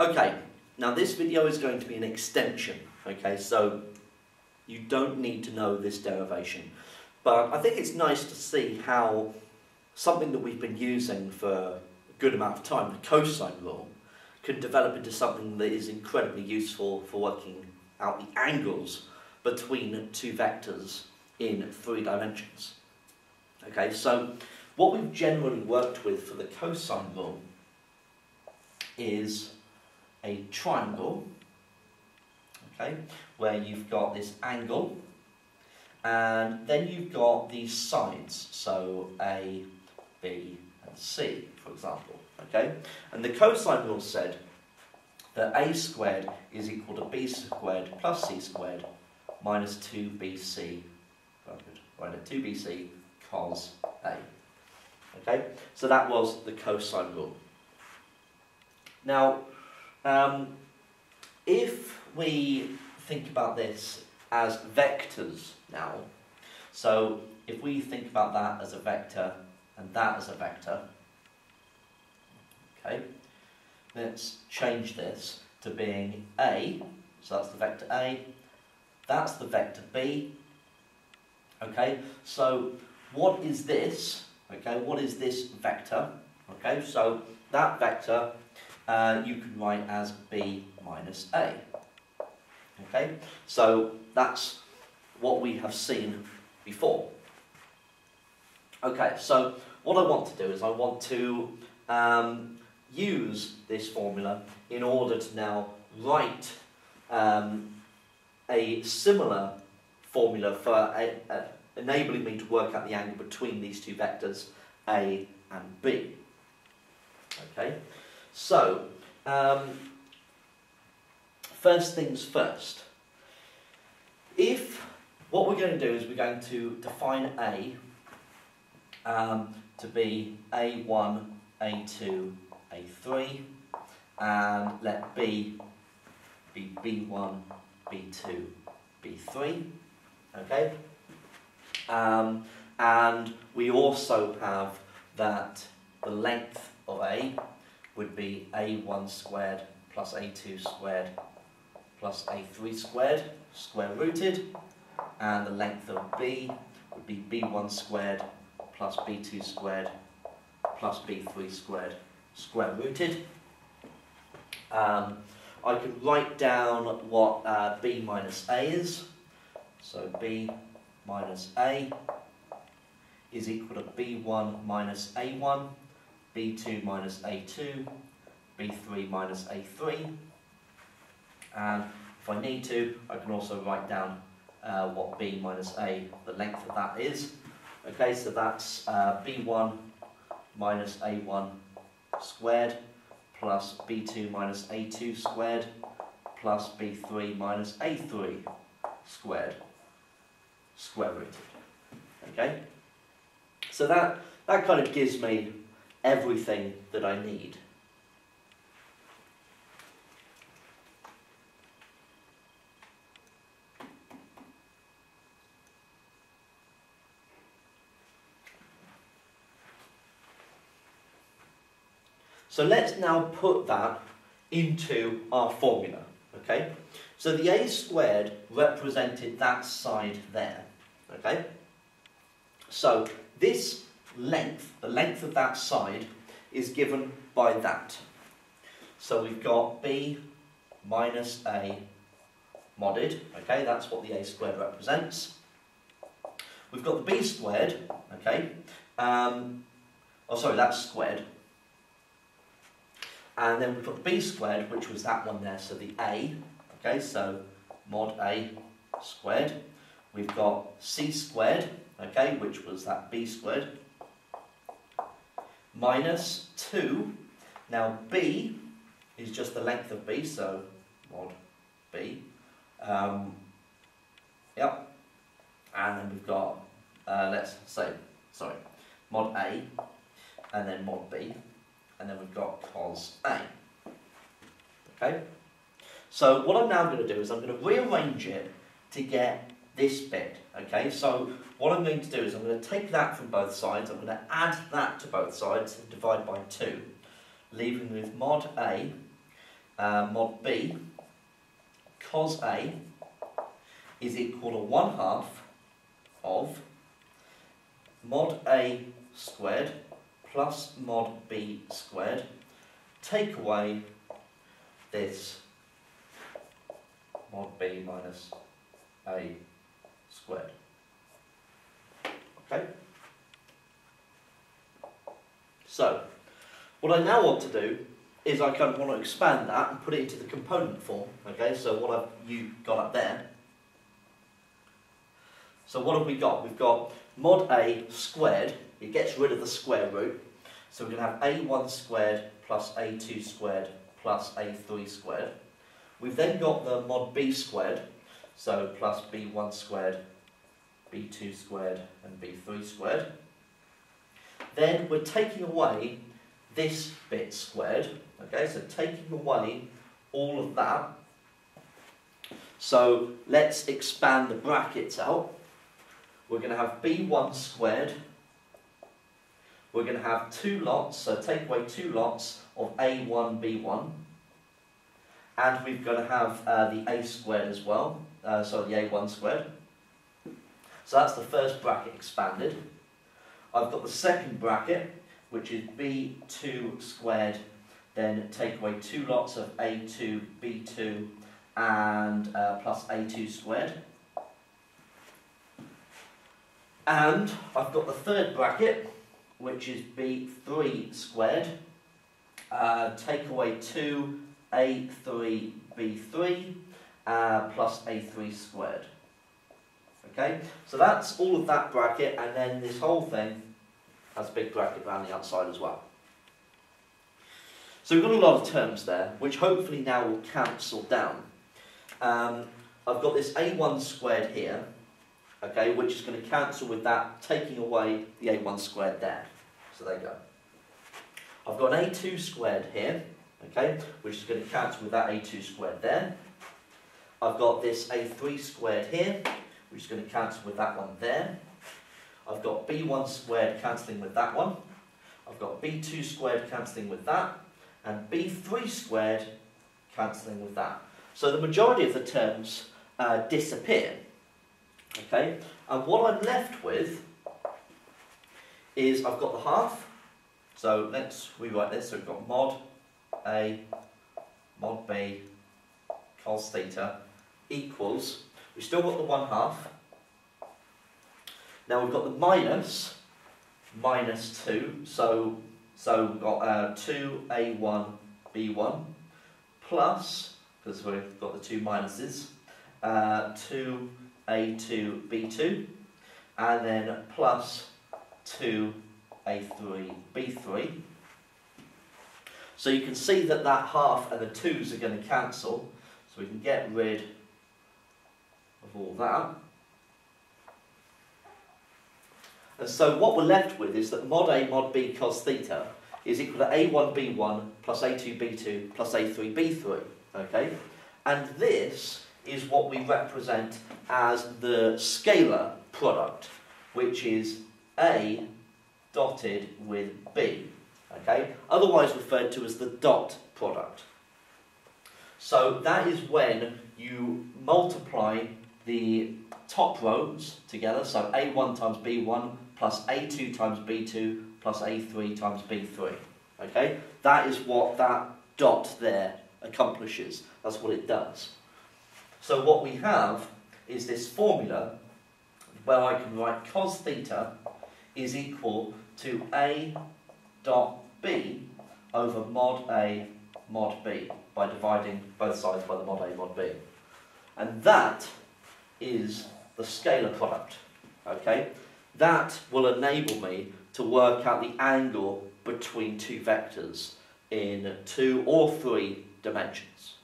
Okay, now this video is going to be an extension, okay, so you don't need to know this derivation. But I think it's nice to see how something that we've been using for a good amount of time, the cosine rule, can develop into something that is incredibly useful for working out the angles between two vectors in three dimensions. Okay, so what we've generally worked with for the cosine rule is a triangle, okay, where you've got this angle and then you've got these sides, so A, B and C, for example. Okay? And the cosine rule said that A squared is equal to B squared plus C squared minus 2BC, right, 2BC cos A. Okay? So that was the cosine rule. Now, if we think about this as vectors now, so if we think about that as a vector and that as a vector, okay, let's change this to being A, so that's the vector A, that's the vector B, okay, so what is this, okay, what is this vector, okay, so that vector you can write as B minus A, okay, so that's what we have seen before. Okay, so what I want to do is I want to use this formula in order to now write a similar formula for enabling me to work out the angle between these two vectors, A and B. Okay, so first things first. If what we're going to do is we're going to define A to be A1, A2, A3, and let B be B1, B2, B3, okay? And we also have that the length of A would be A1 squared plus A2 squared plus A3 squared, square rooted, and the length of B would be B1 squared plus B2 squared plus B3 squared, square rooted. I can write down what B minus A is. So B minus A is equal to B1 minus A1, B2 minus A2, B3 minus A3, and if I need to, I can also write down what B minus A, the length of that is. Okay, so that's B1 minus A1 squared plus B2 minus A2 squared plus B3 minus A3 squared, square rooted. Okay, so that kind of gives me everything that I need. So let's now put that into our formula, okay? So the A squared represented that side there, okay? So this length, the length of that side, is given by that. So we've got B minus A modded, okay? That's what the A squared represents. We've got the B squared, okay? Oh, sorry, that's squared. And then we've got the B squared, which was that one there, so the A, okay, so mod A squared. We've got C squared, okay, which was that B squared, minus 2. Now B is just the length of B, so mod B. Yep. And then we've got, let's say, sorry, mod A, and then mod B. And then we've got cos A. Okay? So what I'm now going to do is I'm going to rearrange it to get this bit. Okay? So what I'm going to do is I'm going to take that from both sides, I'm going to add that to both sides and divide by 2, leaving with mod A mod B cos A is equal to 1/2 of mod A squared plus mod B squared, take away this mod B minus A squared. Okay? So, what I now want to do is I kind of want to expand that and put it into the component form. Okay, so what have you got up there? So what have we got? We've got mod A squared, it gets rid of the square root, so we're going to have A1 squared plus A2 squared plus A3 squared. We've then got the mod B squared, so plus B1 squared, B2 squared and B3 squared. Then we're taking away this bit squared, okay, so taking away all of that. So let's expand the brackets out. We're going to have B1 squared, we're going to have two lots, so take away two lots of A1, B1, and we're going to have the A squared as well, so the A1 squared. So that's the first bracket expanded. I've got the second bracket, which is B2 squared, then take away two lots of A2, B2, and plus A2 squared. And I've got the third bracket, which is B3 squared, take away 2, A3, B3, plus A3 squared. Okay, so that's all of that bracket, and then this whole thing has a big bracket around the outside as well. So we've got a lot of terms there, which hopefully now will cancel down. I've got this A1 squared here, okay, which is going to cancel with that, taking away the A1 squared there. So there you go. I've got an A2 squared here, okay, which is going to cancel with that A2 squared there. I've got this A3 squared here, which is going to cancel with that one there. I've got B1 squared cancelling with that one. I've got B2 squared cancelling with that, and B3 squared cancelling with that. So the majority of the terms disappear. Okay, and what I'm left with is I've got the half, so let's rewrite this, so we've got mod A, mod B, cos theta, equals, we've still got the 1/2, now we've got the minus 2, so we've got 2 A1 B1 plus, because we've got the two minuses, 2 A2 B2, and then plus 2 A3 B3. So you can see that that half and the 2's are going to cancel, so we can get rid of all that. And so what we're left with is that mod A mod B cos theta is equal to A1 B1 plus A2 B2 plus A3 B3, okay? And this is what we represent as the scalar product, which is A dotted with B, okay? Otherwise referred to as the dot product. So that is when you multiply the top rows together, so A1 times B1 plus A2 times B2 plus A3 times B3, okay? That is what that dot there accomplishes, that's what it does. So what we have is this formula where I can write cos theta is equal to A dot B over mod A mod B by dividing both sides by the mod A mod B. And that is the scalar product, okay? That will enable me to work out the angle between two vectors in 2 or 3 dimensions.